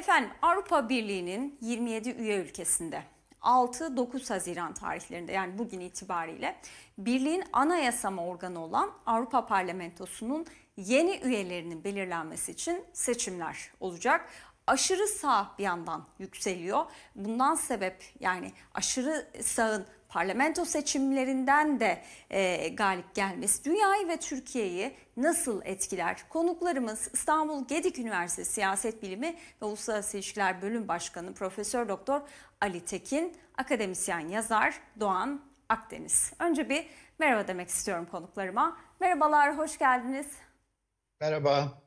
Efendim, Avrupa Birliği'nin 27 üye ülkesinde 6-9 Haziran tarihlerinde, yani bugün itibariyle birliğin anayasama organı olan Avrupa Parlamentosu'nun yeni üyelerinin belirlenmesi için seçimler olacak. Aşırı sağ bir yandan yükseliyor. Bundan sebep, yani aşırı sağın parlamento seçimlerinden de galip gelmesi dünyayı ve Türkiye'yi nasıl etkiler? Konuklarımız İstanbul Gedik Üniversitesi Siyaset Bilimi ve Uluslararası İlişkiler Bölüm Başkanı Profesör Doktor Ali Tekin, akademisyen yazar Doğan Akdeniz. Önce bir merhaba demek istiyorum konuklarıma. Merhabalar, hoş geldiniz. Merhaba.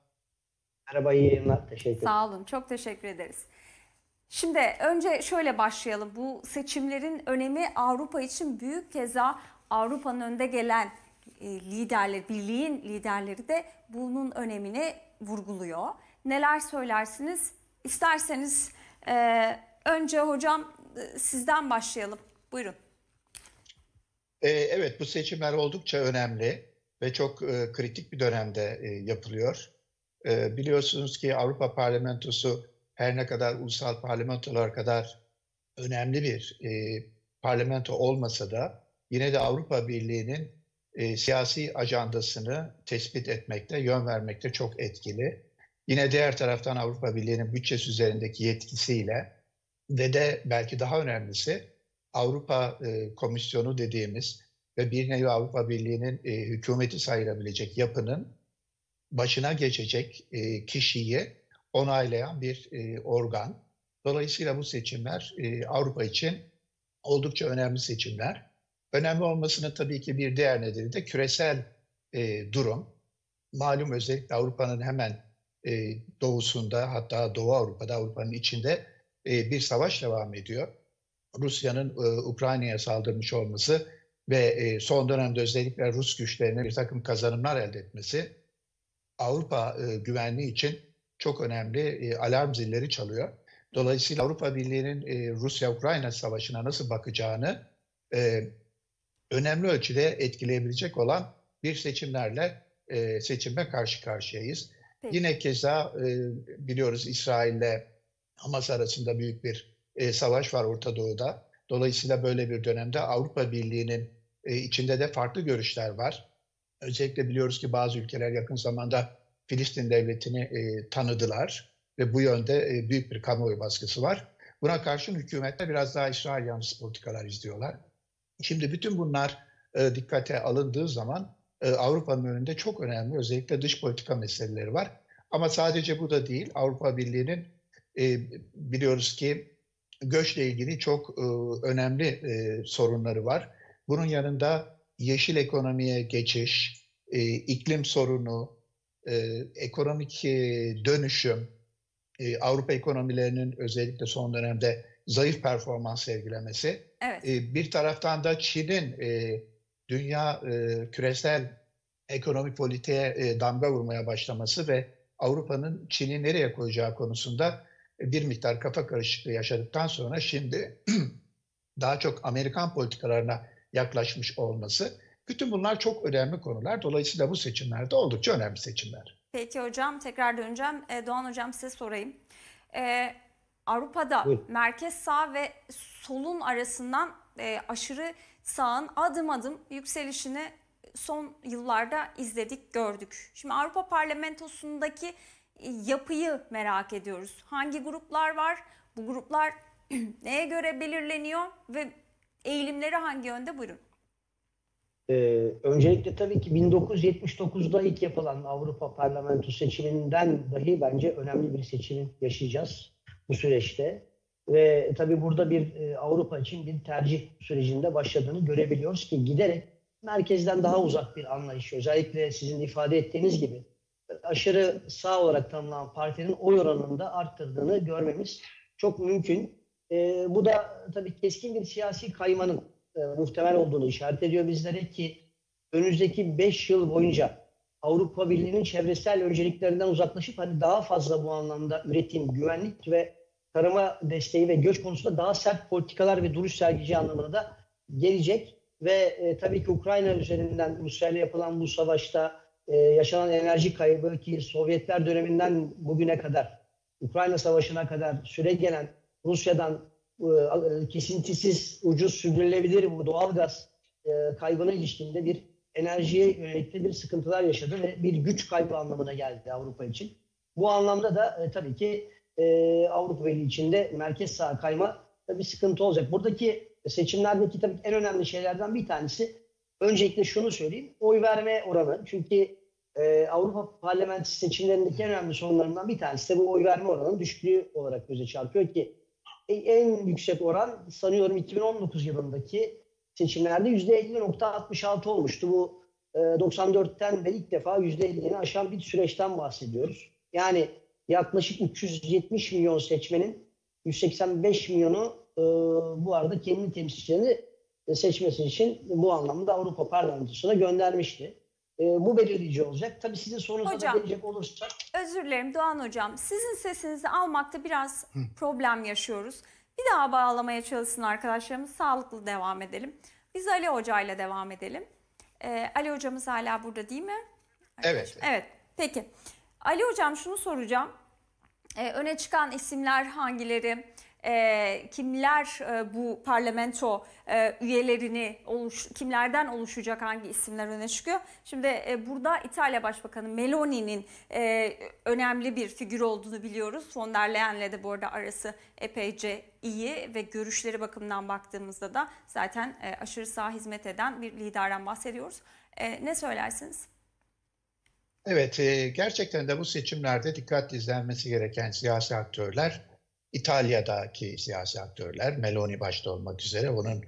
Merhaba, iyi yayınlar. Teşekkür ederim. Sağ olun, çok teşekkür ederiz. Şimdi önce şöyle başlayalım. Bu seçimlerin önemi Avrupa için büyük, keza Avrupa'nın önde gelen liderleri, birliğin liderleri de bunun önemini vurguluyor. Neler söylersiniz? İsterseniz önce hocam sizden başlayalım. Buyurun. Evet, bu seçimler oldukça önemli ve çok kritik bir dönemde yapılıyor. Biliyorsunuz ki Avrupa Parlamentosu her ne kadar ulusal parlamentolar kadar önemli bir parlamento olmasa da yine de Avrupa Birliği'nin siyasi ajandasını tespit etmekte, yön vermekte çok etkili. Yine diğer taraftan Avrupa Birliği'nin bütçesi üzerindeki yetkisiyle ve de belki daha önemlisi Avrupa Komisyonu dediğimiz ve bir nevi Avrupa Birliği'nin hükümeti sayılabilecek yapının başına geçecek kişiyi onaylayan bir organ. Dolayısıyla bu seçimler Avrupa için oldukça önemli seçimler. Önemli olmasının tabii ki bir diğer nedeni de küresel durum. Malum, özellikle Avrupa'nın hemen doğusunda, hatta Doğu Avrupa'da, Avrupa'nın içinde bir savaş devam ediyor. Rusya'nın Ukrayna'ya saldırmış olması ve son dönemde özellikle Rus güçlerinin bir takım kazanımlar elde etmesi Avrupa güvenliği için çok önemli alarm zilleri çalıyor. Dolayısıyla Avrupa Birliği'nin Rusya-Ukrayna Savaşı'na nasıl bakacağını önemli ölçüde etkileyebilecek olan bir seçimle karşı karşıyayız. Peki. Yine keza biliyoruz İsrail'le Hamas arasında büyük bir savaş var Orta Doğu'da. Dolayısıyla böyle bir dönemde Avrupa Birliği'nin içinde de farklı görüşler var. Özellikle biliyoruz ki bazı ülkeler yakın zamanda Filistin devletini tanıdılar ve bu yönde büyük bir kamuoyu baskısı var. Buna karşın hükümetler biraz daha İsrail yanlısı politikalar izliyorlar. Şimdi bütün bunlar dikkate alındığı zaman Avrupa'nın önünde çok önemli özellikle dış politika meseleleri var. Ama sadece bu da değil, Avrupa Birliği'nin biliyoruz ki göçle ilgili çok önemli sorunları var. Bunun yanında yeşil ekonomiye geçiş, iklim sorunu, ekonomik dönüşüm, Avrupa ekonomilerinin özellikle son dönemde zayıf performans sergilemesi. Evet. Bir taraftan da Çin'in dünya küresel ekonomik politiğe damga vurmaya başlaması ve Avrupa'nın Çin'i nereye koyacağı konusunda bir miktar kafa karışıklığı yaşadıktan sonra şimdi daha çok Amerikan politikalarına yaklaşmış olması. Bütün bunlar çok önemli konular. Dolayısıyla bu seçimler de oldukça önemli seçimler. Peki hocam, tekrar döneceğim. Doğan hocam, size sorayım. Avrupa'da buyurun. Merkez sağ ve solun arasından aşırı sağın adım adım yükselişini son yıllarda izledik, gördük. Şimdi Avrupa Parlamentosu'ndaki yapıyı merak ediyoruz. Hangi gruplar var? Bu gruplar neye göre belirleniyor ve eğilimleri hangi yönde? Buyurun. Öncelikle tabii ki 1979'da ilk yapılan Avrupa Parlamento seçiminden dahi bence önemli bir seçimi yaşayacağız bu süreçte. Ve tabii burada bir Avrupa için bir tercih sürecinde başladığını görebiliyoruz ki giderek merkezden daha uzak bir anlayış. Özellikle sizin ifade ettiğiniz gibi aşırı sağ olarak tanımlanan partinin oy oranında arttırdığını görmemiz çok mümkün. Bu da tabii keskin bir siyasi kaymanın muhtemel olduğunu işaret ediyor bizlere ki önümüzdeki 5 yıl boyunca Avrupa Birliği'nin çevresel önceliklerinden uzaklaşıp hani daha fazla bu anlamda üretim, güvenlik ve tarıma desteği ve göç konusunda daha sert politikalar ve duruş sergileyeceği anlamına da gelecek. Ve tabii ki Ukrayna üzerinden Rusya'yla yapılan bu savaşta yaşanan enerji kaybı ki Sovyetler döneminden bugüne kadar Ukrayna Savaşı'na kadar süre gelen Rusya'dan kesintisiz, ucuz, sürdürülebilir bu doğalgaz kaybına ilişkinde bir enerjiye yönelik de bir sıkıntılar yaşadı ve bir güç kaybı anlamına geldi Avrupa için. Bu anlamda da tabii ki Avrupa Birliği içinde merkez sağ kayma bir sıkıntı olacak. Buradaki seçimlerdeki tabii en önemli şeylerden bir tanesi, öncelikle şunu söyleyeyim, oy verme oranı. Çünkü Avrupa Parlamentosu seçimlerindeki en önemli sorunlarından bir tanesi de bu oy verme oranının düşüklüğü olarak göze çarpıyor ki en yüksek oran sanıyorum 2019 yılındaki seçimlerde %50.66 olmuştu. Bu 94'ten de ilk defa %50'ni aşan bir süreçten bahsediyoruz. Yani yaklaşık 370 milyon seçmenin 185 milyonu bu arada kendi temsilcilerini seçmesi için bu anlamda Avrupa Parlamentosu'na göndermişti. Bu belirleyici olacak. Tabii sizin sorunuza da gelecek olursak. Özür dilerim Doğan Hocam. Sizin sesinizi almakta biraz problem yaşıyoruz. Bir daha bağlamaya çalışsın arkadaşlarımız. Sağlıklı devam edelim. Biz Ali Hoca'yla devam edelim. Ali Hocamız hala burada değil mi? Evet. Evet. Peki. Ali Hocam şunu soracağım. Öne çıkan isimler hangileri? Kimler bu parlamento üyelerini kimlerden oluşacak, hangi isimler öne çıkıyor? Şimdi burada İtalya Başbakanı Meloni'nin önemli bir figür olduğunu biliyoruz. Von der Leyen'le de bu arada arası epeyce iyi ve görüşleri bakımından baktığımızda da zaten aşırı sağa hizmet eden bir liderden bahsediyoruz. Ne söylersiniz? Evet, gerçekten de bu seçimlerde dikkatli izlenmesi gereken siyasi aktörler, İtalya'daki siyasi aktörler, Meloni başta olmak üzere onun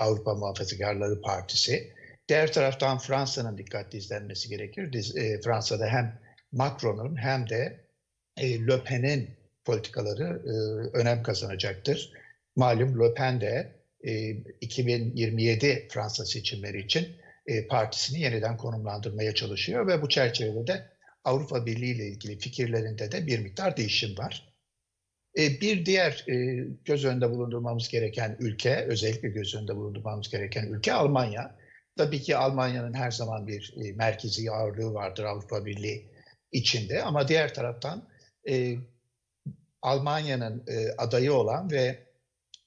Avrupa Muhafazakarları Partisi. Diğer taraftan Fransa'nın dikkatli izlenmesi gerekir. Fransa'da hem Macron'un hem de Le Pen'in politikaları önem kazanacaktır. Malum Le Pen de 2027 Fransa seçimleri için partisini yeniden konumlandırmaya çalışıyor ve bu çerçevede de Avrupa Birliği ile ilgili fikirlerinde de bir miktar değişim var. Bir diğer göz önünde bulundurmamız gereken ülke, özellikle göz önünde bulundurmamız gereken ülke Almanya. Tabii ki Almanya'nın her zaman bir merkezi ağırlığı vardır Avrupa Birliği içinde, ama diğer taraftan Almanya'nın adayı olan ve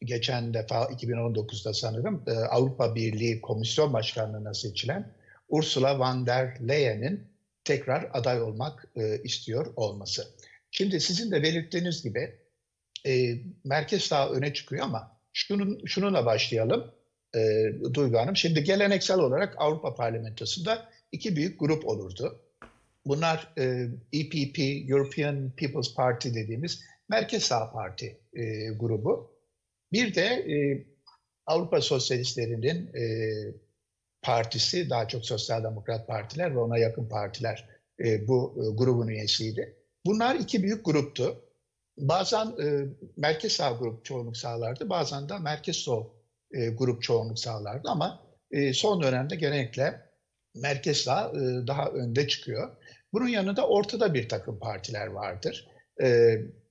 geçen defa 2019'da sanırım Avrupa Birliği Komisyon Başkanlığı'na seçilen Ursula von der Leyen'in tekrar aday olmak istiyor olması. Şimdi sizin de belirttiğiniz gibi merkez sağ öne çıkıyor, ama şununla başlayalım Duygu Hanım. Şimdi geleneksel olarak Avrupa Parlamentosu'nda iki büyük grup olurdu. Bunlar EPP, European People's Party dediğimiz merkez sağ parti grubu. Bir de Avrupa Sosyalistleri'nin partisi, daha çok sosyal demokrat partiler ve ona yakın partiler bu grubun üyesiydi. Bunlar iki büyük gruptu. Bazen merkez sağ grup çoğunluk sağlardı, bazen de merkez sol grup çoğunluk sağlardı, ama son dönemde genellikle merkez sağ daha önde çıkıyor. Bunun yanında ortada bir takım partiler vardır.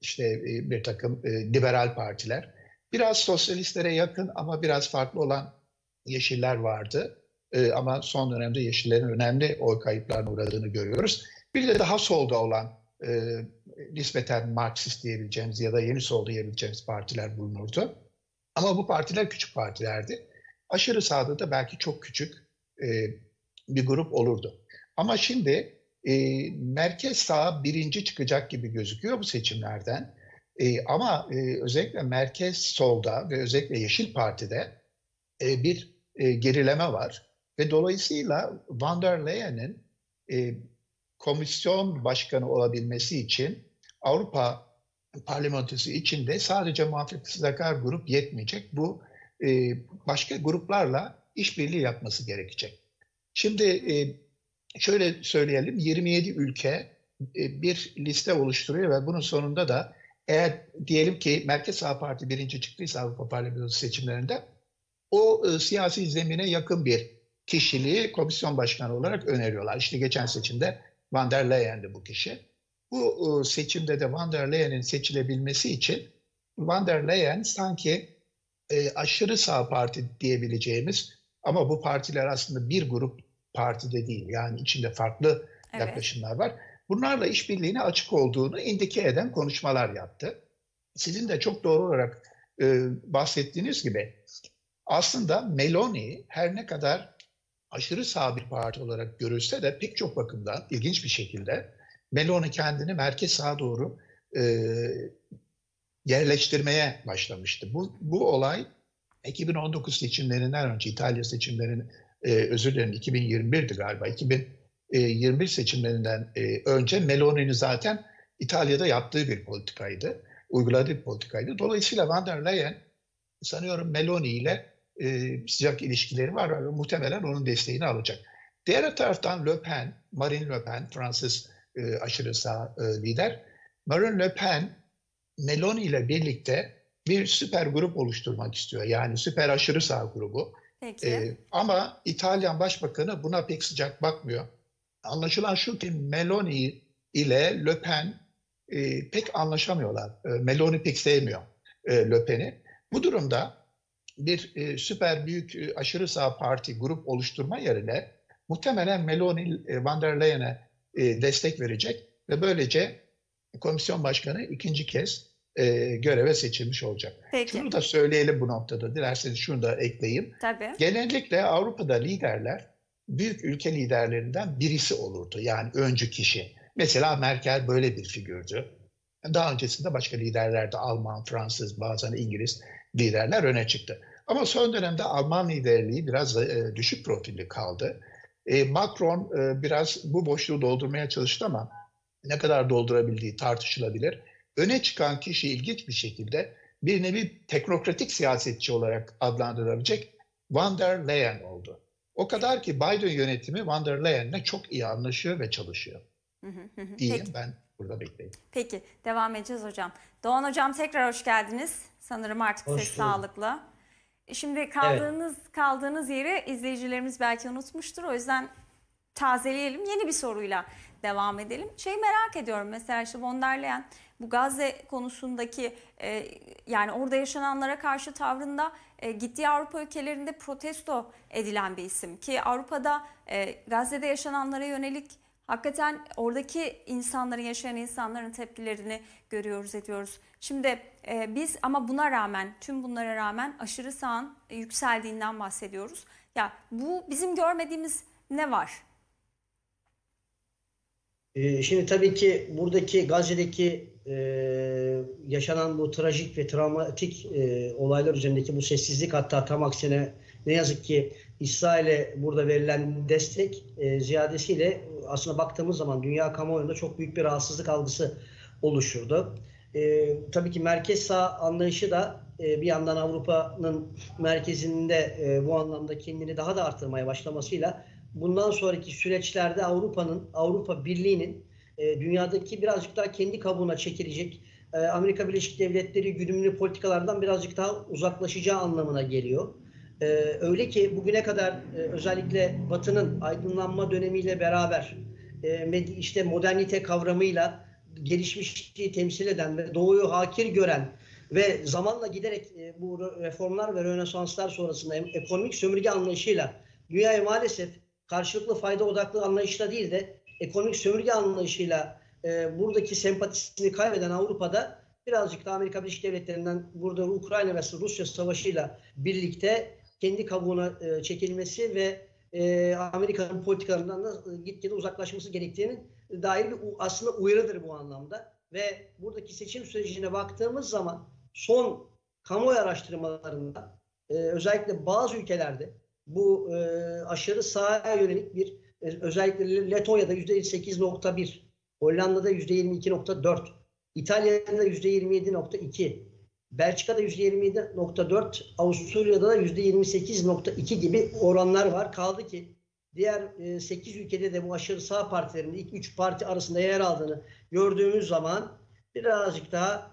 İşte bir takım liberal partiler. Biraz sosyalistlere yakın ama biraz farklı olan yeşiller vardı. Ama son dönemde yeşillerin önemli oy kayıplarına uğradığını görüyoruz. Bir de daha solda olan nispeten Marksist diyebileceğimiz ya da yeni sol diyebileceğimiz partiler bulunurdu. Ama bu partiler küçük partilerdi. Aşırı sağda da belki çok küçük bir grup olurdu. Ama şimdi merkez sağ birinci çıkacak gibi gözüküyor bu seçimlerden. Ama özellikle merkez solda ve özellikle Yeşil Parti'de bir gerileme var. Ve dolayısıyla von der Leyen'in komisyon başkanı olabilmesi için Avrupa Parlamentosu içinde sadece muhafazakar grup yetmeyecek. Bu başka gruplarla işbirliği yapması gerekecek. Şimdi şöyle söyleyelim, 27 ülke bir liste oluşturuyor ve bunun sonunda da eğer diyelim ki Merkez Sağ Parti birinci çıktıysa Avrupa Parlamentosu seçimlerinde, o siyasi zemine yakın bir kişiliği komisyon başkanı olarak öneriyorlar. İşte geçen seçimde von der Leyen'di bu kişi. Bu seçimde de von der Leyen'in seçilebilmesi için von der Leyen sanki aşırı sağ parti diyebileceğimiz, ama bu partiler aslında bir grup partide değil. Yani içinde farklı yaklaşımlar var. bunlarla işbirliğine açık olduğunu indike eden konuşmalar yaptı. Sizin de çok doğru olarak bahsettiğiniz gibi aslında Meloni her ne kadar aşırı sağ bir parti olarak görülse de pek çok bakımdan ilginç bir şekilde Meloni kendini merkez sağa doğru yerleştirmeye başlamıştı. Bu olay 2019 seçimlerinden önce İtalya seçimlerinin özür dilerim 2021'di galiba 2021 seçimlerinden önce Meloni'nin zaten İtalya'da yaptığı bir politikaydı. Uyguladığı bir politikaydı. Dolayısıyla von der Leyen sanıyorum Meloni ile sıcak ilişkileri var ve muhtemelen onun desteğini alacak. Diğer taraftan Le Pen, Marine Le Pen, Fransız aşırı sağ lider. Marine Le Pen Meloni ile birlikte bir süper grup oluşturmak istiyor. Yani süper aşırı sağ grubu. Peki. Ama İtalyan Başbakanı buna pek sıcak bakmıyor. Anlaşılan şu ki Meloni ile Le Pen pek anlaşamıyorlar. Meloni pek sevmiyor Le Pen'i. Bu durumda bir süper büyük aşırı sağ parti grup oluşturma yerine muhtemelen Meloni von der Leyen'e destek verecek ve böylece komisyon başkanı ikinci kez göreve seçilmiş olacak. Peki. Şunu da söyleyelim bu noktada. Dilerseniz şunu da ekleyeyim. Tabii. Genellikle Avrupa'da liderler büyük ülke liderlerinden birisi olurdu. Yani öncü kişi. Mesela Merkel böyle bir figürdü. Daha öncesinde başka liderler de Alman, Fransız, bazen İngiliz liderler öne çıktı. Ama son dönemde Alman liderliği biraz düşük profilli kaldı. Macron biraz bu boşluğu doldurmaya çalıştı ama ne kadar doldurabildiği tartışılabilir. Öne çıkan kişi ilginç bir şekilde bir nevi teknokratik siyasetçi olarak adlandırılabilecek von der Leyen oldu. O kadar ki Biden yönetimi von der Leyen'le çok iyi anlaşıyor ve çalışıyor. Diyeyim ben burada bekleyeyim. Peki devam edeceğiz hocam. Doğan hocam tekrar hoş geldiniz. Sanırım artık ses sağlıklı. Şimdi kaldığınız yeri izleyicilerimiz belki unutmuştur. O yüzden tazeleyelim. Yeni bir soruyla devam edelim. Şeyi merak ediyorum mesela işte von der Leyen bu Gazze konusundaki yani orada yaşananlara karşı tavrında gittiği Avrupa ülkelerinde protesto edilen bir isim. Ki Avrupa'da Gazze'de yaşananlara yönelik hakikaten oradaki insanların, yaşayan insanların tepkilerini görüyoruz, ediyoruz. Şimdi biz ama buna rağmen, tüm bunlara rağmen aşırı sağın yükseldiğinden bahsediyoruz. Ya bu bizim görmediğimiz ne var? Şimdi tabii ki buradaki Gazze'deki yaşanan bu trajik ve travmatik olaylar üzerindeki bu sessizlik hatta tam aksine ne yazık ki İsrail'e burada verilen destek ziyadesiyle aslında baktığımız zaman dünya kamuoyunda çok büyük bir rahatsızlık algısı oluşurdu. Tabii ki merkez sağ anlayışı da bir yandan Avrupa'nın merkezinde bu anlamda kendini daha da artırmaya başlamasıyla bundan sonraki süreçlerde Avrupa'nın, Avrupa Birliği'nin dünyadaki birazcık daha kendi kabuğuna çekilecek, Amerika Birleşik Devletleri güdümlü politikalardan birazcık daha uzaklaşacağı anlamına geliyor. Öyle ki bugüne kadar özellikle Batı'nın aydınlanma dönemiyle beraber işte modernite kavramıyla gelişmişliği temsil eden ve doğuyu hakir gören ve zamanla giderek bu reformlar ve rönesanslar sonrasında ekonomik sömürge anlayışıyla dünyaya maalesef karşılıklı fayda odaklı anlayışla değil de ekonomik sömürge anlayışıyla buradaki sempatisini kaybeden Avrupa'da birazcık da Amerika Birleşik Devletleri'nden burada Ukrayna ve Rusya Savaşı'yla birlikte kendi kabuğuna çekilmesi ve Amerika'nın politikalarından da gitgide uzaklaşması gerektiğini dair bir aslında uyarıdır bu anlamda. Ve buradaki seçim sürecine baktığımız zaman son kamuoyu araştırmalarında özellikle bazı ülkelerde bu aşırı sağa yönelik bir özellikle Letonya'da %8.1, Hollanda'da %22.4, İtalya'da %27.2, Belçika'da %27.4, Avusturya'da %28.2 gibi oranlar var. Kaldı ki diğer 8 ülkede de bu aşırı sağ partilerin ilk 3 parti arasında yer aldığını gördüğümüz zaman birazcık daha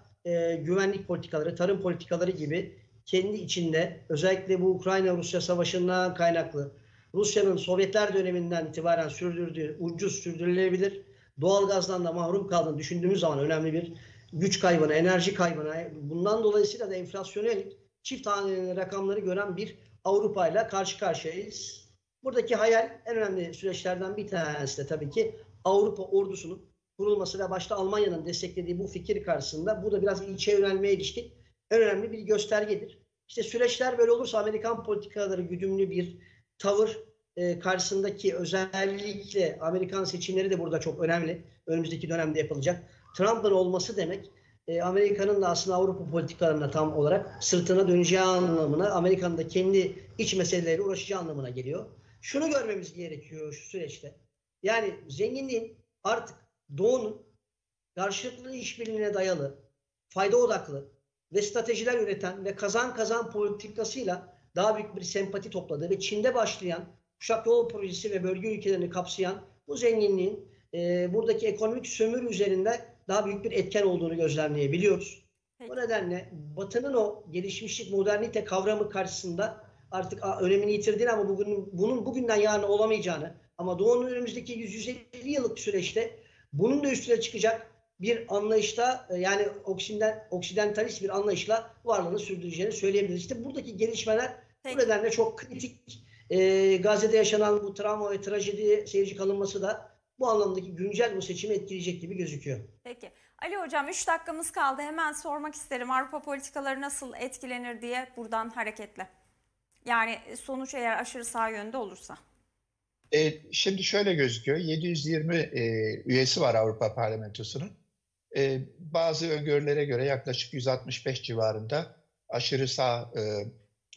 güvenlik politikaları, tarım politikaları gibi kendi içinde özellikle bu Ukrayna-Rusya Savaşı'ndan kaynaklı Rusya'nın Sovyetler döneminden itibaren sürdürdüğü ucuz sürdürülebilir doğalgazdan da mahrum kaldığını düşündüğümüz zaman önemli bir güç kaybına, enerji kaybına, bundan dolayısıyla da enflasyona yönelik çift haneli rakamları gören bir Avrupa ile karşı karşıyayız. Buradaki hayal en önemli süreçlerden bir tanesi de tabii ki Avrupa ordusunun kurulması ve başta Almanya'nın desteklediği bu fikir karşısında bu da biraz ilçe yönelmeye ilişkin en önemli bir göstergedir. İşte süreçler böyle olursa Amerikan politikaları güdümlü bir tavır karşısındaki, özellikle Amerikan seçimleri de burada çok önemli. Önümüzdeki dönemde yapılacak. Trump'ın olması demek Amerika'nın da aslında Avrupa politikalarına tam olarak sırtına döneceği anlamına, Amerika'nın da kendi iç meseleleriyle uğraşacağı anlamına geliyor. Şunu görmemiz gerekiyor şu süreçte. Yani zenginliğin artık Doğu'nun karşılıklı işbirliğine dayalı, fayda odaklı ve stratejiler üreten ve kazan kazan politikasıyla daha büyük bir sempati topladığı ve Çin'de başlayan Kuşak Yol Projesi ve bölge ülkelerini kapsayan bu zenginliğin buradaki ekonomik sömürü üzerinde daha büyük bir etken olduğunu gözlemleyebiliyoruz. Evet. O nedenle Batı'nın o gelişmişlik, modernite kavramı karşısında artık önemini yitirdiğini ama bunun bugünden yarına olamayacağını, ama Doğu'nun önümüzdeki 150 yıllık süreçte bunun da üstüne çıkacak bir anlayışla, yani oksidentalist bir anlayışla varlığını sürdüreceğini söyleyebiliriz. İşte buradaki gelişmeler bu nedenle çok kritik. Gazze'de yaşanan bu travma ve trajediye seyirci kalınması da bu anlamdaki güncel bu seçimi etkileyecek gibi gözüküyor. Peki. Ali Hocam 3 dakikamız kaldı. Hemen sormak isterim, Avrupa politikaları nasıl etkilenir diye buradan hareketle. Yani sonuç eğer aşırı sağ yönde olursa. Şimdi şöyle gözüküyor. 720 üyesi var Avrupa Parlamentosu'nun. Bazı öngörülere göre yaklaşık 165 civarında aşırı sağ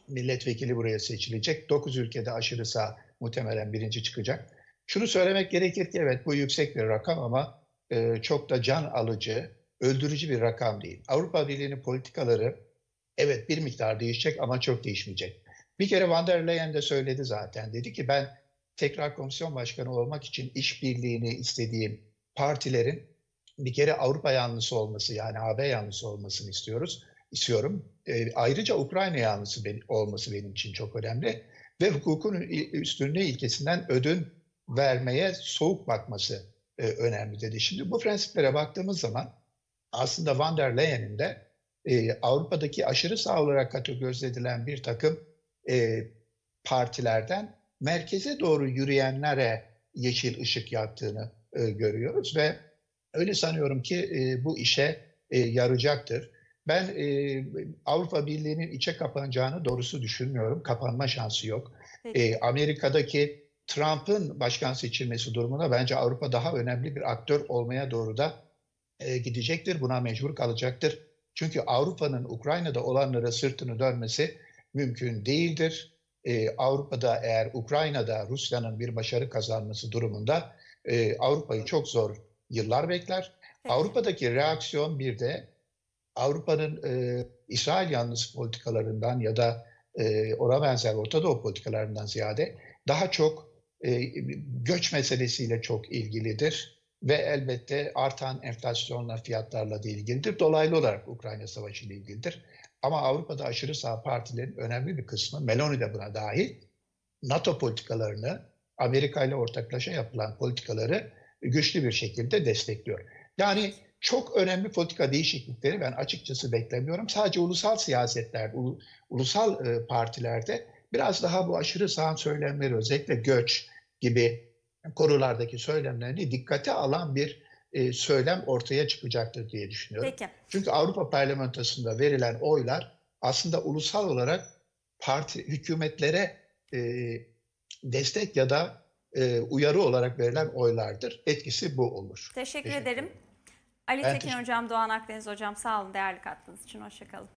milletvekili buraya seçilecek. 9 ülkede aşırı sağ muhtemelen birinci çıkacak. Şunu söylemek gerekir ki evet bu yüksek bir rakam ama çok da can alıcı, öldürücü bir rakam değil. Avrupa Birliği'nin politikaları evet bir miktar değişecek ama çok değişmeyecek. Bir kere von der Leyen de söyledi zaten. Dedi ki ben tekrar komisyon başkanı olmak için işbirliğini istediğim partilerin bir kere Avrupa yanlısı olması, yani AB yanlısı olmasını istiyorum. Ayrıca Ukrayna yanlısı olması benim için çok önemli ve hukukun üstünlüğü ilkesinden ödün vermeye soğuk bakması önemli dedi. Şimdi bu prensiplere baktığımız zaman aslında von der Leyen'in de Avrupa'daki aşırı sağ olarak kategorize edilen bir takım partilerden merkeze doğru yürüyenlere yeşil ışık yaktığını görüyoruz ve öyle sanıyorum ki bu işe yarayacaktır. Ben Avrupa Birliği'nin içe kapanacağını doğrusu düşünmüyorum. Kapanma şansı yok. Amerika'daki Trump'ın başkan seçilmesi durumuna bence Avrupa daha önemli bir aktör olmaya doğru da gidecektir. Buna mecbur kalacaktır. Çünkü Avrupa'nın Ukrayna'da olanlara sırtını dönmesi mümkün değildir. Avrupa'da eğer Ukrayna'da Rusya'nın bir başarı kazanması durumunda Avrupa'yı çok zor yıllar bekler. Evet. Avrupa'daki reaksiyon bir de Avrupa'nın İsrail yanlısı politikalarından ya da ona benzer Orta Doğu politikalarından ziyade daha çok göç meselesiyle çok ilgilidir ve elbette artan enflasyonla, fiyatlarla da ilgilidir. Dolaylı olarak Ukrayna Savaşı ile ilgilidir. Ama Avrupa'da aşırı sağ partilerin önemli bir kısmı, Meloni de buna dahil, NATO politikalarını, Amerika ile ortaklaşa yapılan politikaları güçlü bir şekilde destekliyor. Yani çok önemli politika değişiklikleri ben açıkçası beklemiyorum. Sadece ulusal siyasetler, ulusal partilerde biraz daha bu aşırı sağ söylemleri, özellikle göç gibi konulardaki söylemlerini dikkate alan bir söylem ortaya çıkacaktır diye düşünüyorum. Peki. Çünkü Avrupa Parlamentosu'nda verilen oylar aslında ulusal olarak parti hükümetlere destek ya da uyarı olarak verilen oylardır. Etkisi bu olur. Teşekkür ederim. Ali Tekin Hocam, Doğan Akdeniz Hocam sağ olun değerli katkınız için. Hoşçakalın.